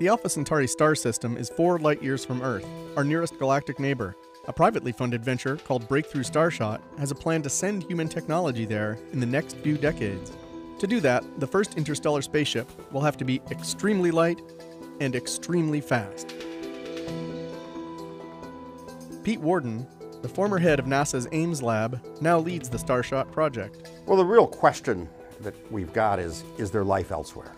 The Alpha Centauri star system is 4 light-years from Earth, our nearest galactic neighbor. A privately funded venture called Breakthrough Starshot has a plan to send human technology there in the next few decades. To do that, the first interstellar spaceship will have to be extremely light and extremely fast. Pete Worden, the former head of NASA's Ames lab, now leads the Starshot project. Well, the real question that we've got is there life elsewhere?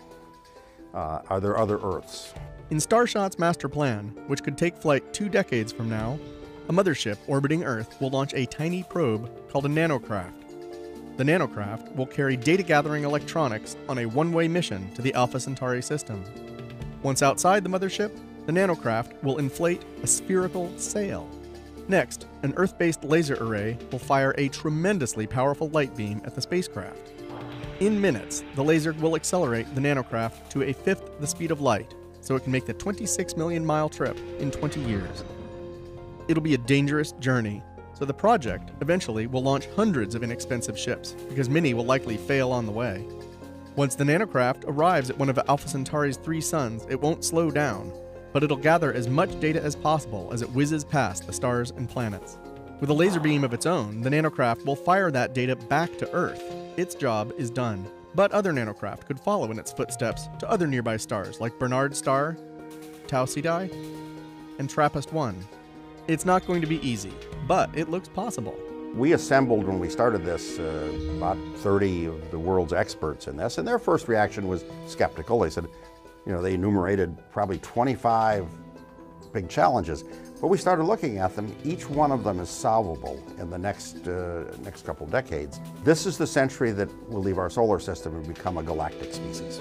Are there other Earths? In Starshot's master plan, which could take flight 2 decades from now, a mothership orbiting Earth will launch a tiny probe called a nanocraft. The nanocraft will carry data-gathering electronics on a one-way mission to the Alpha Centauri system. Once outside the mothership, the nanocraft will inflate a spherical sail. Next, an Earth-based laser array will fire a tremendously powerful light beam at the spacecraft. In minutes, the laser will accelerate the nanocraft to 1/5 the speed of light, so it can make the 26 million mile trip in 20 years. It'll be a dangerous journey, so the project eventually will launch hundreds of inexpensive ships, because many will likely fail on the way. Once the nanocraft arrives at one of Alpha Centauri's 3 suns, it won't slow down, but it'll gather as much data as possible as it whizzes past the stars and planets. With a laser beam of its own, the nanocraft will fire that data back to Earth. Its job is done. But other nanocraft could follow in its footsteps to other nearby stars like Barnard Star, Tau Ceti, and TRAPPIST-1. It's not going to be easy, but it looks possible. We assembled, when we started this, about 30 of the world's experts in this, and their first reaction was skeptical. They said, you know, they enumerated probably 25 big challenges, but we started looking at them. Each one of them is solvable in the next couple decades. This is the century that will leave our solar system and become a galactic species.